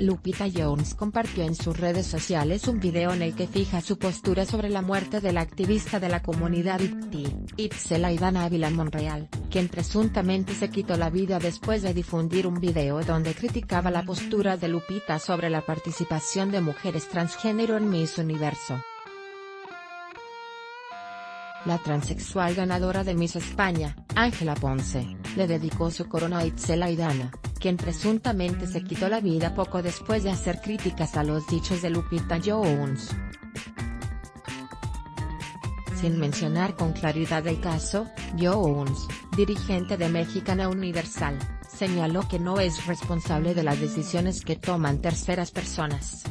Lupita Jones compartió en sus redes sociales un video en el que fija su postura sobre la muerte de la activista de la comunidad Itzel Aidana Ávila Monreal, quien presuntamente se quitó la vida después de difundir un video donde criticaba la postura de Lupita sobre la participación de mujeres transgénero en Miss Universo. La transexual ganadora de Miss España, Ángela Ponce, le dedicó su corona a Itzel Aidana, quien presuntamente se quitó la vida poco después de hacer críticas a los dichos de Lupita Jones. Sin mencionar con claridad el caso, Jones, dirigente de Mexicana Universal, señaló que no es responsable de las decisiones que toman terceras personas.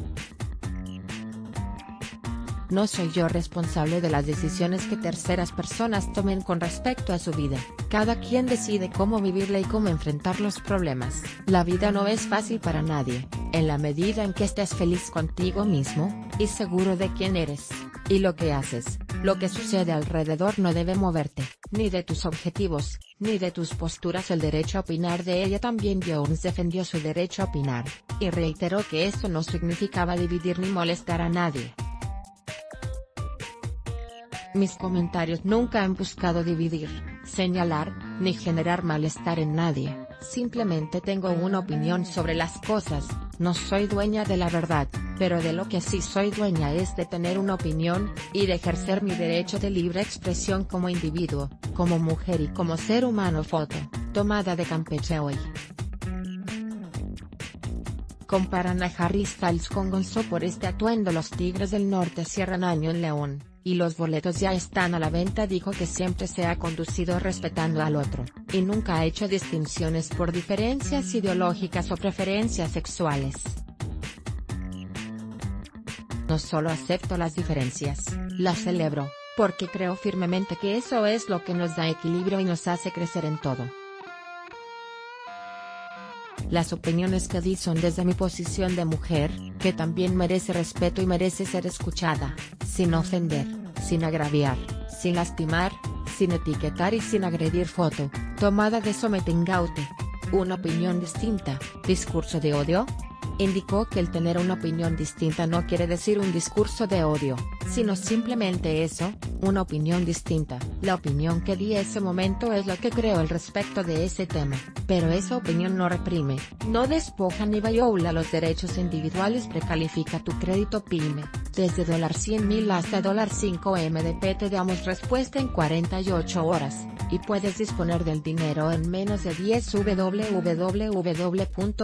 No soy yo responsable de las decisiones que terceras personas tomen con respecto a su vida, cada quien decide cómo vivirla y cómo enfrentar los problemas. La vida no es fácil para nadie, en la medida en que estés feliz contigo mismo, y seguro de quién eres, y lo que haces, lo que sucede alrededor no debe moverte, ni de tus objetivos, ni de tus posturas. El derecho a opinar de ella. También Jones defendió su derecho a opinar, y reiteró que esto no significaba dividir ni molestar a nadie. Mis comentarios nunca han buscado dividir, señalar, ni generar malestar en nadie, simplemente tengo una opinión sobre las cosas, no soy dueña de la verdad, pero de lo que sí soy dueña es de tener una opinión, y de ejercer mi derecho de libre expresión como individuo, como mujer y como ser humano. Foto, tomada de Campeche hoy. Comparan a Harry Styles con Gonzo por este atuendo. Los Tigres del Norte cierran año en León, y los boletos ya están a la venta. Dijo que siempre se ha conducido respetando al otro, y nunca ha hecho distinciones por diferencias ideológicas o preferencias sexuales. No solo acepto las diferencias, las celebro, porque creo firmemente que eso es lo que nos da equilibrio y nos hace crecer en todo. Las opiniones que di son desde mi posición de mujer, que también merece respeto y merece ser escuchada, sin ofender, sin agraviar, sin lastimar, sin etiquetar y sin agredir. Foto, tomada de Sometingaute. Una opinión distinta, discurso de odio. Indicó que el tener una opinión distinta no quiere decir un discurso de odio, sino simplemente eso, una opinión distinta. La opinión que di ese momento es lo que creo al respecto de ese tema, pero esa opinión no reprime, no despoja ni viola los derechos individuales. Precalifica tu crédito pyme, desde $100,000 hasta $5M. Te damos respuesta en 48 horas, y puedes disponer del dinero en menos de 10. www.premo.mx